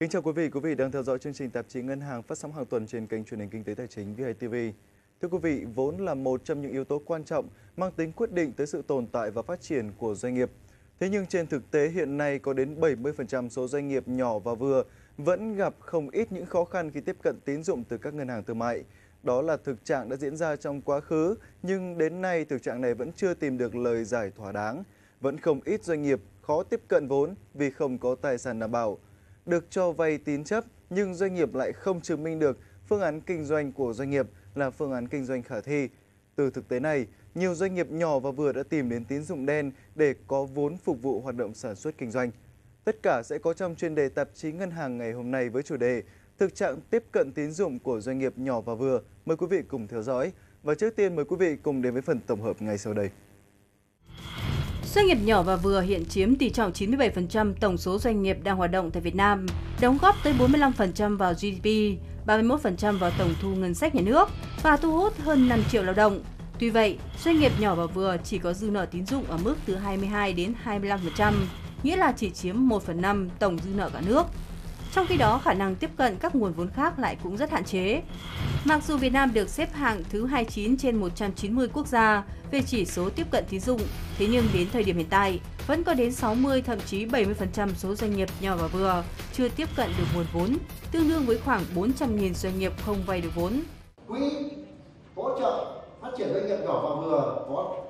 Kính chào quý vị đang theo dõi chương trình tạp chí Ngân hàng phát sóng hàng tuần trên kênh truyền hình Kinh tế Tài chính VITV. Thưa quý vị, vốn là một trong những yếu tố quan trọng mang tính quyết định tới sự tồn tại và phát triển của doanh nghiệp. Thế nhưng trên thực tế hiện nay có đến 70% số doanh nghiệp nhỏ và vừa vẫn gặp không ít những khó khăn khi tiếp cận tín dụng từ các ngân hàng thương mại. Đó là thực trạng đã diễn ra trong quá khứ, nhưng đến nay thực trạng này vẫn chưa tìm được lời giải thỏa đáng. Vẫn không ít doanh nghiệp khó tiếp cận vốn vì không có tài sản đảm bảo. Được cho vay tín chấp nhưng doanh nghiệp lại không chứng minh được phương án kinh doanh của doanh nghiệp là phương án kinh doanh khả thi. Từ thực tế này, nhiều doanh nghiệp nhỏ và vừa đã tìm đến tín dụng đen để có vốn phục vụ hoạt động sản xuất kinh doanh. Tất cả sẽ có trong chuyên đề tạp chí Ngân hàng ngày hôm nay với chủ đề Thực trạng tiếp cận tín dụng của doanh nghiệp nhỏ và vừa. Mời quý vị cùng theo dõi. Và trước tiên mời quý vị cùng đến với phần tổng hợp ngay sau đây. Doanh nghiệp nhỏ và vừa hiện chiếm tỷ trọng 97% tổng số doanh nghiệp đang hoạt động tại Việt Nam, đóng góp tới 45% vào GDP, 31% vào tổng thu ngân sách nhà nước và thu hút hơn 5 triệu lao động. Tuy vậy, doanh nghiệp nhỏ và vừa chỉ có dư nợ tín dụng ở mức từ 22 đến 25%, nghĩa là chỉ chiếm 1/5 tổng dư nợ cả nước. Trong khi đó, khả năng tiếp cận các nguồn vốn khác lại cũng rất hạn chế. Mặc dù Việt Nam được xếp hạng thứ 29 trên 190 quốc gia về chỉ số tiếp cận tín dụng, thế nhưng đến thời điểm hiện tại, vẫn có đến 60 thậm chí 70% số doanh nghiệp nhỏ và vừa chưa tiếp cận được nguồn vốn, tương đương với khoảng 400.000 doanh nghiệp không vay được vốn. Quỹ hỗ trợ phát triển doanh nghiệp nhỏ và vừa có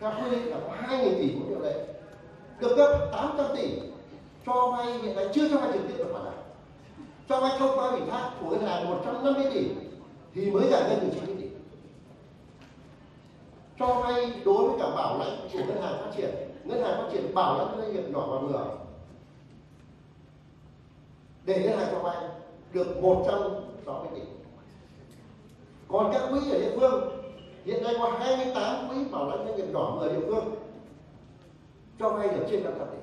theo quy định là có 2.000 tỷ vốn điều lệ, được cấp 800 tỷ. Cho vay hiện nay chưa cho vay trực tiếp được khoản nào, cho vay thông qua ủy thác của ngân hàng 150 tỷ thì mới giải ngân được 90 tỷ. Cho vay đối với cả bảo lãnh của ngân hàng phát triển bảo lãnh doanh nghiệp nhỏ và vừa để ngân hàng cho vay được 160 tỷ. Còn các quỹ ở địa phương hiện nay có 28 quỹ bảo lãnh doanh nghiệp nhỏ và vừa địa phương cho vay được trên 500 tỷ.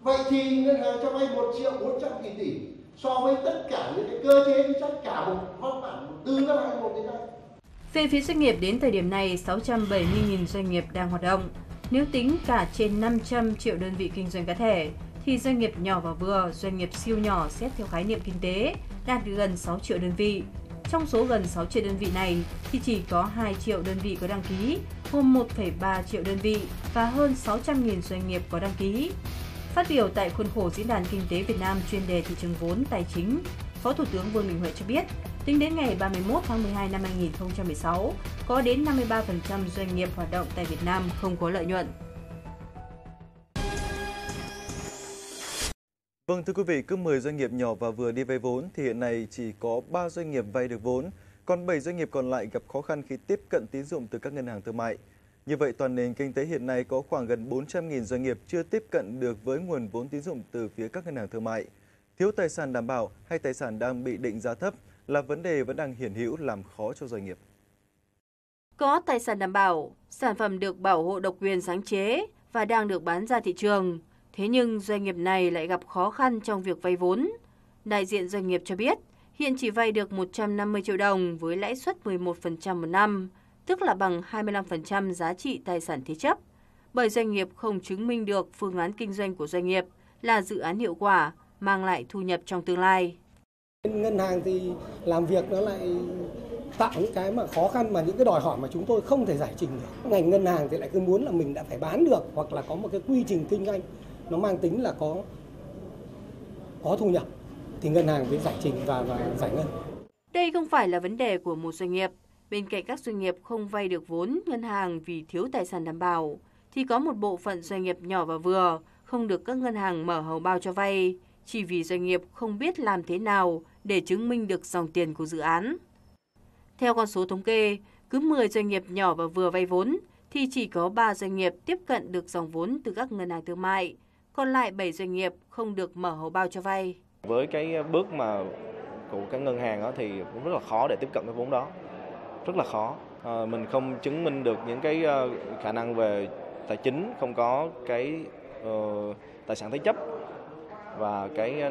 Vậy thì ngân hàng cho vay 1.400.000 tỷ so với tất cả những cái cơ chế chính sách cả một văn bản từ năm 2001 đến nay. Về phía doanh nghiệp đến thời điểm này, 670.000 doanh nghiệp đang hoạt động. Nếu tính cả trên 500 triệu đơn vị kinh doanh cá thể, thì doanh nghiệp nhỏ và vừa, doanh nghiệp siêu nhỏ xét theo khái niệm kinh tế đạt được gần 6 triệu đơn vị. Trong số gần 6 triệu đơn vị này thì chỉ có 2 triệu đơn vị có đăng ký, gồm 1,3 triệu đơn vị và hơn 600.000 doanh nghiệp có đăng ký. Phát biểu tại khuôn khổ Diễn đàn Kinh tế Việt Nam chuyên đề thị trường vốn tài chính, Phó Thủ tướng Vương Đình Huệ cho biết, tính đến ngày 31 tháng 12 năm 2016, có đến 53% doanh nghiệp hoạt động tại Việt Nam không có lợi nhuận. Vâng, thưa quý vị, cứ 10 doanh nghiệp nhỏ và vừa đi vay vốn thì hiện nay chỉ có 3 doanh nghiệp vay được vốn, còn 7 doanh nghiệp còn lại gặp khó khăn khi tiếp cận tín dụng từ các ngân hàng thương mại. Như vậy, toàn nền kinh tế hiện nay có khoảng gần 400.000 doanh nghiệp chưa tiếp cận được với nguồn vốn tín dụng từ phía các ngân hàng thương mại. Thiếu tài sản đảm bảo hay tài sản đang bị định giá thấp là vấn đề vẫn đang hiện hữu làm khó cho doanh nghiệp. Có tài sản đảm bảo, sản phẩm được bảo hộ độc quyền sáng chế và đang được bán ra thị trường. Thế nhưng doanh nghiệp này lại gặp khó khăn trong việc vay vốn. Đại diện doanh nghiệp cho biết hiện chỉ vay được 150 triệu đồng với lãi suất 11% một năm, tức là bằng 25% giá trị tài sản thế chấp, bởi doanh nghiệp không chứng minh được phương án kinh doanh của doanh nghiệp là dự án hiệu quả, mang lại thu nhập trong tương lai. Ngân hàng thì làm việc nó lại tạo những cái mà khó khăn, mà những cái đòi hỏi mà chúng tôi không thể giải trình được. Ngành ngân hàng thì lại cứ muốn là mình đã phải bán được, hoặc là có một cái quy trình kinh doanh nó mang tính là có thu nhập thì ngân hàng mới giải trình và giải ngân. Đây không phải là vấn đề của một doanh nghiệp. Bên cạnh các doanh nghiệp không vay được vốn ngân hàng vì thiếu tài sản đảm bảo, thì có một bộ phận doanh nghiệp nhỏ và vừa không được các ngân hàng mở hầu bao cho vay, chỉ vì doanh nghiệp không biết làm thế nào để chứng minh được dòng tiền của dự án. Theo con số thống kê, cứ 10 doanh nghiệp nhỏ và vừa vay vốn, thì chỉ có 3 doanh nghiệp tiếp cận được dòng vốn từ các ngân hàng thương mại, còn lại 7 doanh nghiệp không được mở hầu bao cho vay. Với cái bước mà của các ngân hàng đó thì cũng rất là khó để tiếp cận cái vốn đó. Rất là khó, mình không chứng minh được những cái khả năng về tài chính, không có cái tài sản thế chấp và cái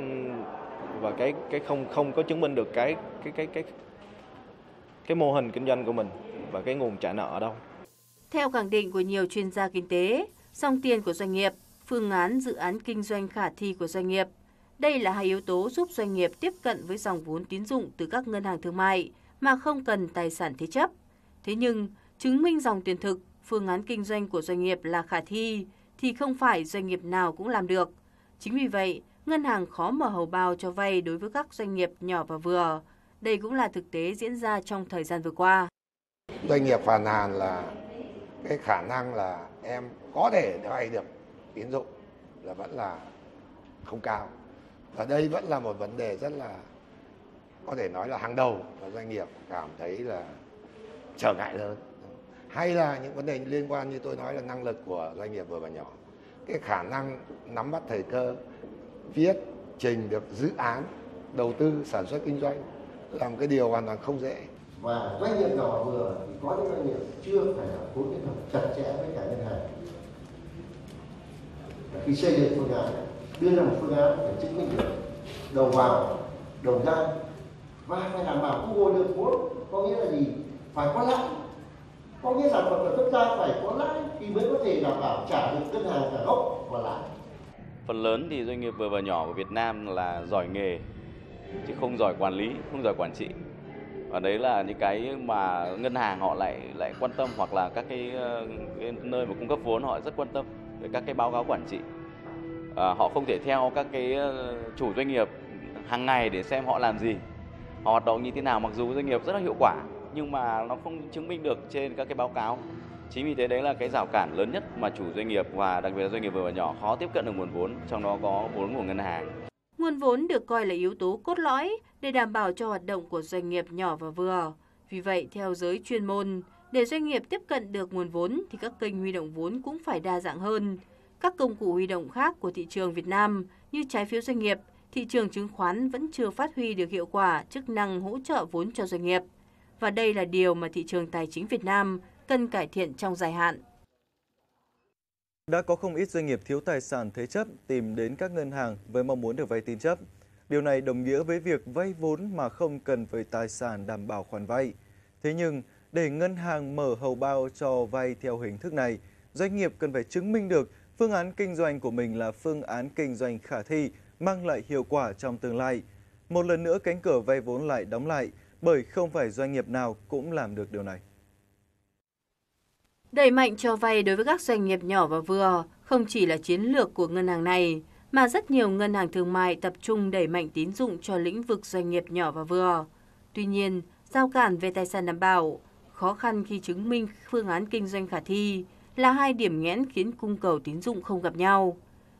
không có chứng minh được cái mô hình kinh doanh của mình và cái nguồn trả nợ ở đâu. Theo khẳng định của nhiều chuyên gia kinh tế, dòng tiền của doanh nghiệp, phương án dự án kinh doanh khả thi của doanh nghiệp Đây là hai yếu tố giúp doanh nghiệp tiếp cận với dòng vốn tín dụng từ các ngân hàng thương mại mà không cần tài sản thế chấp. Thế nhưng, chứng minh dòng tiền thực, phương án kinh doanh của doanh nghiệp là khả thi thì không phải doanh nghiệp nào cũng làm được. Chính vì vậy, ngân hàng khó mở hầu bao cho vay đối với các doanh nghiệp nhỏ và vừa. Đây cũng là thực tế diễn ra trong thời gian vừa qua. Doanh nghiệp phàn nàn là cái khả năng là em có thể vay được tín dụng là vẫn là không cao. Và đây vẫn là một vấn đề rất là có thể nói là hàng đầu, và doanh nghiệp cảm thấy là trở ngại lớn. Hay là những vấn đề liên quan như tôi nói là năng lực của doanh nghiệp vừa và nhỏ. Cái khả năng nắm bắt thời cơ, viết, trình được dự án, đầu tư, sản xuất, kinh doanh là một cái điều hoàn toàn không dễ. Và doanh nghiệp nhỏ vừa thì có những doanh nghiệp chưa phải là phối kết hợp chặt chẽ với cả ngân hàng. Khi xây dựng phương án, đưa ra một phương án để chứng minh được đầu vào, đầu ra và phải đảm bảo thu hồi được vốn, có nghĩa là gì? Phải có lãi. Có nghĩa sản phẩm của chúng ta phải có lãi thì mới có thể đảm bảo trả được ngân hàng cả gốc và lãi. Phần lớn thì doanh nghiệp vừa và nhỏ của Việt Nam là giỏi nghề chứ không giỏi quản lý, không giỏi quản trị. Và đấy là những cái mà ngân hàng họ lại quan tâm, hoặc là các cái nơi mà cung cấp vốn họ rất quan tâm về các cái báo cáo quản trị. Họ không thể theo các cái chủ doanh nghiệp hàng ngày để xem họ làm gì, họ hoạt động như thế nào, mặc dù doanh nghiệp rất là hiệu quả nhưng mà nó không chứng minh được trên các cái báo cáo. Chính vì thế đấy là cái rào cản lớn nhất mà chủ doanh nghiệp và đặc biệt là doanh nghiệp vừa và nhỏ khó tiếp cận được nguồn vốn, trong đó có vốn của ngân hàng. Nguồn vốn được coi là yếu tố cốt lõi để đảm bảo cho hoạt động của doanh nghiệp nhỏ và vừa. Vì vậy, theo giới chuyên môn, để doanh nghiệp tiếp cận được nguồn vốn thì các kênh huy động vốn cũng phải đa dạng hơn. Các công cụ huy động khác của thị trường Việt Nam như trái phiếu doanh nghiệp, thị trường chứng khoán vẫn chưa phát huy được hiệu quả chức năng hỗ trợ vốn cho doanh nghiệp. Và đây là điều mà thị trường tài chính Việt Nam cần cải thiện trong dài hạn. Đã có không ít doanh nghiệp thiếu tài sản thế chấp tìm đến các ngân hàng với mong muốn được vay tín chấp. Điều này đồng nghĩa với việc vay vốn mà không cần phải tài sản đảm bảo khoản vay. Thế nhưng, để ngân hàng mở hầu bao cho vay theo hình thức này, doanh nghiệp cần phải chứng minh được phương án kinh doanh của mình là phương án kinh doanh khả thi, mang lại hiệu quả trong tương lai. Một lần nữa, cánh cửa vay vốn lại đóng lại, bởi không phải doanh nghiệp nào cũng làm được điều này. Đẩy mạnh cho vay đối với các doanh nghiệp nhỏ và vừa không chỉ là chiến lược của ngân hàng này, mà rất nhiều ngân hàng thương mại tập trung đẩy mạnh tín dụng cho lĩnh vực doanh nghiệp nhỏ và vừa. Tuy nhiên, rào cản về tài sản đảm bảo, khó khăn khi chứng minh phương án kinh doanh khả thi là hai điểm nghẽn khiến cung cầu tín dụng không gặp nhau.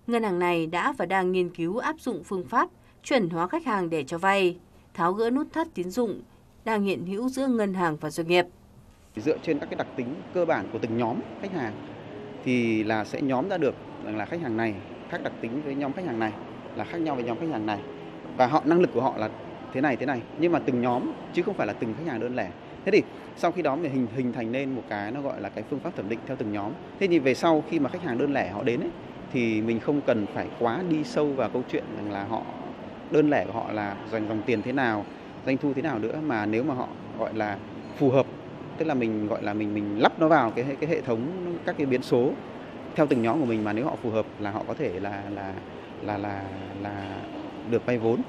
Ngân hàng này đã và đang nghiên cứu áp dụng phương pháp chuẩn hóa khách hàng để cho vay, tháo gỡ nút thắt tín dụng đang hiện hữu giữa ngân hàng và doanh nghiệp. Dựa trên các cái đặc tính cơ bản của từng nhóm khách hàng thì là sẽ nhóm ra được rằng là khách hàng này khác đặc tính với nhóm khách hàng này, là khác nhau với nhóm khách hàng này, và họ năng lực của họ là thế này, nhưng mà từng nhóm chứ không phải là từng khách hàng đơn lẻ. Thế thì sau khi đó mình hình thành nên một cái nó gọi là cái phương pháp thẩm định theo từng nhóm. Thế thì về sau khi mà khách hàng đơn lẻ họ đến ấy, thì mình không cần phải quá đi sâu vào câu chuyện rằng là họ đơn lẻ của họ là dòng tiền thế nào, doanh thu thế nào nữa, mà nếu mà họ gọi là phù hợp, tức là mình gọi là mình lắp nó vào cái hệ thống các cái biến số theo từng nhóm của mình, mà nếu họ phù hợp là họ có thể là được vay vốn.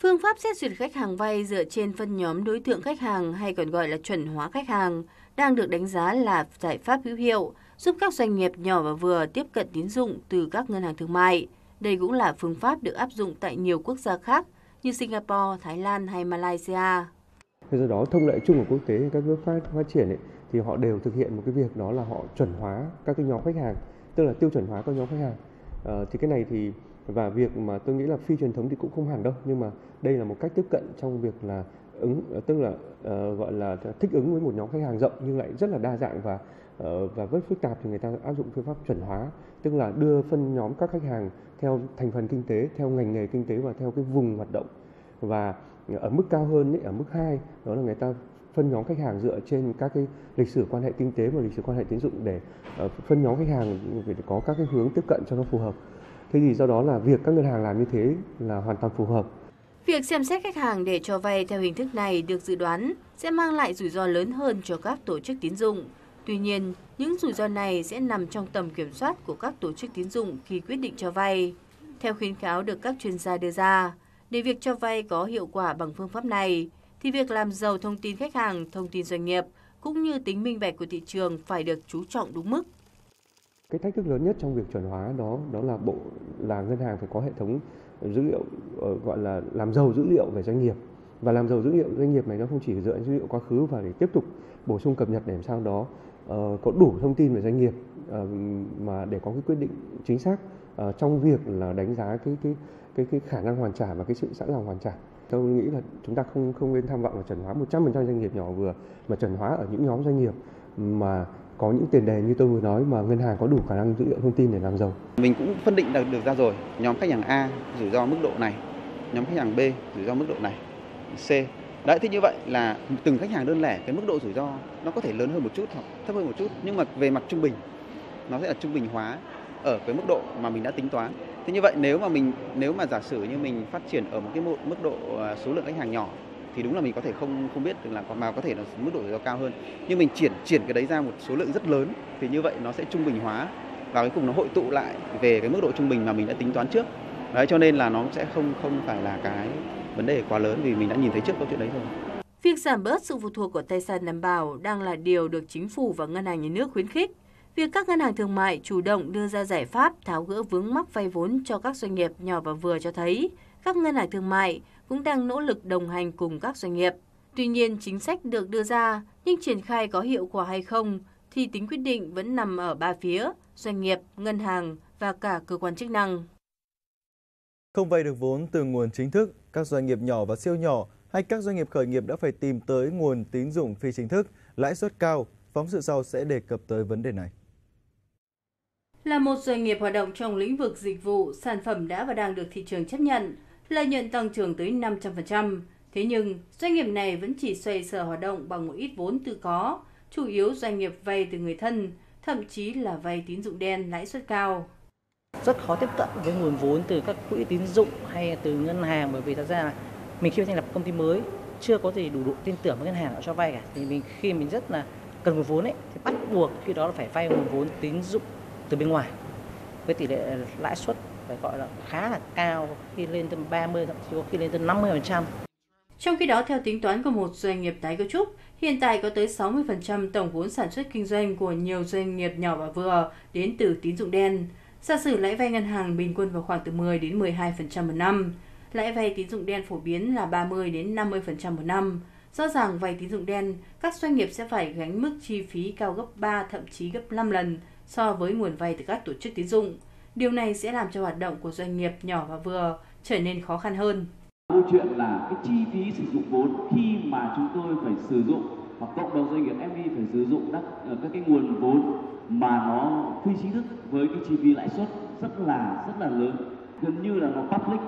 Phương pháp xét duyệt khách hàng vay dựa trên phân nhóm đối tượng khách hàng, hay còn gọi là chuẩn hóa khách hàng, đang được đánh giá là giải pháp hữu hiệu giúp các doanh nghiệp nhỏ và vừa tiếp cận tín dụng từ các ngân hàng thương mại. Đây cũng là phương pháp được áp dụng tại nhiều quốc gia khác như Singapore, Thái Lan hay Malaysia. Do đó, thông lệ chung của quốc tế, các nước phát triển thì họ đều thực hiện một cái việc đó là họ chuẩn hóa các cái nhóm khách hàng, tức là tiêu chuẩn hóa các nhóm khách hàng. Thì cái này thì và việc mà tôi nghĩ là phi truyền thống thì cũng không hẳn đâu, nhưng mà đây là một cách tiếp cận trong việc là gọi là thích ứng với một nhóm khách hàng rộng nhưng lại rất là đa dạng và rất phức tạp, thì người ta áp dụng phương pháp chuẩn hóa, tức là đưa phân nhóm các khách hàng theo thành phần kinh tế, theo ngành nghề kinh tế và theo cái vùng hoạt động. Và ở mức cao hơn, ở mức 2, đó là người ta phân nhóm khách hàng dựa trên các cái lịch sử quan hệ kinh tế và lịch sử quan hệ tín dụng, để phân nhóm khách hàng để có các cái hướng tiếp cận cho nó phù hợp. Thế thì do đó là việc các ngân hàng làm như thế là hoàn toàn phù hợp. Việc xem xét khách hàng để cho vay theo hình thức này được dự đoán sẽ mang lại rủi ro lớn hơn cho các tổ chức tín dụng. Tuy nhiên, những rủi ro này sẽ nằm trong tầm kiểm soát của các tổ chức tín dụng khi quyết định cho vay. Theo khuyến cáo được các chuyên gia đưa ra, để việc cho vay có hiệu quả bằng phương pháp này, thì việc làm giàu thông tin khách hàng, thông tin doanh nghiệp cũng như tính minh bạch của thị trường phải được chú trọng đúng mức. Cái thách thức lớn nhất trong việc chuẩn hóa đó là ngân hàng phải có hệ thống dữ liệu gọi là làm giàu dữ liệu về doanh nghiệp, và làm giàu dữ liệu doanh nghiệp này nó không chỉ dựa trên dữ liệu quá khứ và để tiếp tục bổ sung cập nhật để làm sao đó có đủ thông tin về doanh nghiệp mà để có cái quyết định chính xác trong việc là đánh giá cái khả năng hoàn trả và cái sự sẵn lòng hoàn trả. Tôi nghĩ là chúng ta không nên tham vọng là chuẩn hóa 100% doanh nghiệp nhỏ vừa, mà chuẩn hóa ở những nhóm doanh nghiệp mà có những tiền đề như tôi vừa nói mà ngân hàng có đủ khả năng dữ liệu thông tin để làm giàu. Mình cũng phân định được ra rồi, nhóm khách hàng A rủi ro mức độ này, nhóm khách hàng B rủi ro mức độ này, C. Đấy, thế như vậy là từng khách hàng đơn lẻ cái mức độ rủi ro nó có thể lớn hơn một chút hoặc thấp hơn một chút, nhưng mà về mặt trung bình nó sẽ là trung bình hóa ở cái mức độ mà mình đã tính toán. Thế như vậy nếu mà giả sử như mình phát triển ở một cái mức độ số lượng khách hàng nhỏ thì đúng là mình có thể không biết được là mà có thể là mức độ rủi ro cao hơn, nhưng mình triển cái đấy ra một số lượng rất lớn thì như vậy nó sẽ trung bình hóa và cuối cùng nó hội tụ lại về cái mức độ trung bình mà mình đã tính toán trước. Đấy, cho nên là nó sẽ không phải là cái vấn đề quá lớn vì mình đã nhìn thấy trước câu chuyện đấy rồi. Việc giảm bớt sự phụ thuộc của tài sản đảm bảo đang là điều được chính phủ và ngân hàng nhà nước khuyến khích. Việc các ngân hàng thương mại chủ động đưa ra giải pháp tháo gỡ vướng mắc vay vốn cho các doanh nghiệp nhỏ và vừa cho thấy các ngân hàng thương mại cũng đang nỗ lực đồng hành cùng các doanh nghiệp. Tuy nhiên, chính sách được đưa ra nhưng triển khai có hiệu quả hay không thì tính quyết định vẫn nằm ở ba phía: doanh nghiệp, ngân hàng và cả cơ quan chức năng. Không vay được vốn từ nguồn chính thức, các doanh nghiệp nhỏ và siêu nhỏ hay các doanh nghiệp khởi nghiệp đã phải tìm tới nguồn tín dụng phi chính thức, lãi suất cao. Phóng sự sau sẽ đề cập tới vấn đề này. Là một doanh nghiệp hoạt động trong lĩnh vực dịch vụ, sản phẩm đã và đang được thị trường chấp nhận, lợi nhuận tăng trưởng tới 500%. Thế nhưng, doanh nghiệp này vẫn chỉ xoay sở hoạt động bằng một ít vốn tự có, chủ yếu doanh nghiệp vay từ người thân, thậm chí là vay tín dụng đen lãi suất cao. Rất khó tiếp cận với nguồn vốn từ các quỹ tín dụng hay từ ngân hàng, bởi vì thật ra là mình khi thành lập công ty mới chưa có gì đủ độ tin tưởng với ngân hàng họ cho vay cả, thì khi mình rất là cần nguồn vốn ấy thì bắt buộc khi đó là phải vay nguồn vốn tín dụng từ bên ngoài với tỷ lệ lãi suất phải gọi là khá là cao, khi lên tới 30, thậm chí có khi lên tới 50%. Trong khi đó, theo tính toán của một doanh nghiệp tái cấu trúc, hiện tại có tới 60% tổng vốn sản xuất kinh doanh của nhiều doanh nghiệp nhỏ và vừa đến từ tín dụng đen. Giả sử lãi vay ngân hàng bình quân vào khoảng từ 10 đến 12% một năm, lãi vay tín dụng đen phổ biến là 30 đến 50% một năm. Rõ ràng vay tín dụng đen, các doanh nghiệp sẽ phải gánh mức chi phí cao gấp 3 thậm chí gấp 5 lần so với nguồn vay từ các tổ chức tín dụng. Điều này sẽ làm cho hoạt động của doanh nghiệp nhỏ và vừa trở nên khó khăn hơn. Câu chuyện là cái chi phí sử dụng vốn khi mà chúng tôi phải sử dụng, hoặc cộng đồng doanh nghiệp FDI phải sử dụng các cái nguồn vốn mà nó phi chính thức với cái chi phí lãi suất rất là lớn, gần như là nó public,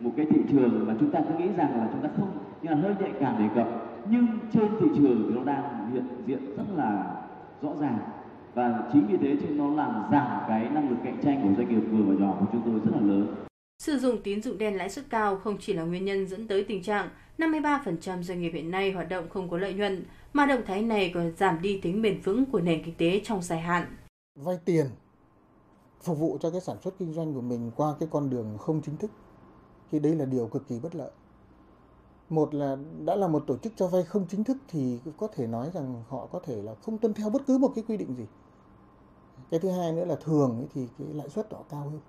một cái thị trường mà chúng ta cứ nghĩ rằng là chúng ta không, nhưng là hơi nhạy cảm đề cập, nhưng trên thị trường thì nó đang hiện diện rất là rõ ràng. Và chính vì thế cho nó làm giảm cái năng lực cạnh tranh của doanh nghiệp vừa và nhỏ của chúng tôi rất là lớn. Sử dụng tín dụng đen lãi suất cao không chỉ là nguyên nhân dẫn tới tình trạng 53% doanh nghiệp hiện nay hoạt động không có lợi nhuận, mà động thái này còn giảm đi tính bền vững của nền kinh tế trong dài hạn. Vay tiền phục vụ cho cái sản xuất kinh doanh của mình qua cái con đường không chính thức thì đấy là điều cực kỳ bất lợi. Một là đã là một tổ chức cho vay không chính thức thì có thể nói rằng họ có thể là không tuân theo bất cứ một cái quy định gì. Cái thứ hai nữa là thường thì cái lãi suất đó cao hơn.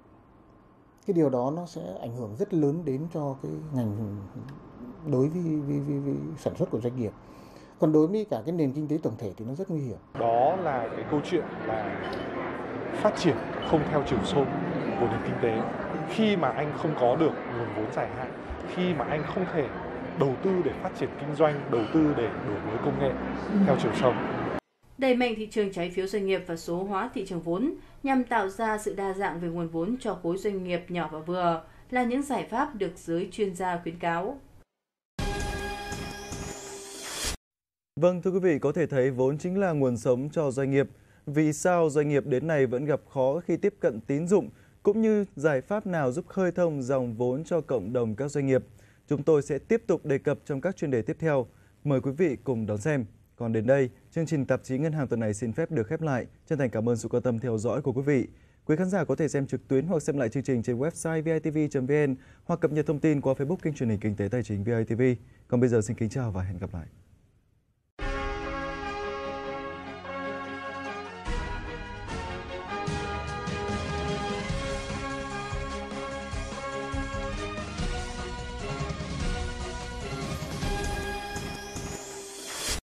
Cái điều đó nó sẽ ảnh hưởng rất lớn đến cho cái ngành đối với sản xuất của doanh nghiệp. Còn đối với cả cái nền kinh tế tổng thể thì nó rất nguy hiểm. Đó là cái câu chuyện là phát triển không theo chiều sâu của nền kinh tế. Khi mà anh không có được nguồn vốn dài hạn, khi mà anh không thể đầu tư để phát triển kinh doanh, đầu tư để đổi mới công nghệ theo chiều sâu. Đẩy mạnh thị trường trái phiếu doanh nghiệp và số hóa thị trường vốn nhằm tạo ra sự đa dạng về nguồn vốn cho khối doanh nghiệp nhỏ và vừa là những giải pháp được giới chuyên gia khuyến cáo. Vâng, thưa quý vị, có thể thấy vốn chính là nguồn sống cho doanh nghiệp. Vì sao doanh nghiệp đến nay vẫn gặp khó khi tiếp cận tín dụng, cũng như giải pháp nào giúp khơi thông dòng vốn cho cộng đồng các doanh nghiệp? Chúng tôi sẽ tiếp tục đề cập trong các chuyên đề tiếp theo. Mời quý vị cùng đón xem. Còn đến đây, chương trình tạp chí Ngân hàng tuần này xin phép được khép lại. Chân thành cảm ơn sự quan tâm theo dõi của quý vị. Quý khán giả có thể xem trực tuyến hoặc xem lại chương trình trên website vitv.vn hoặc cập nhật thông tin qua Facebook kênh truyền hình Kinh tế Tài chính VITV. Còn bây giờ xin kính chào và hẹn gặp lại.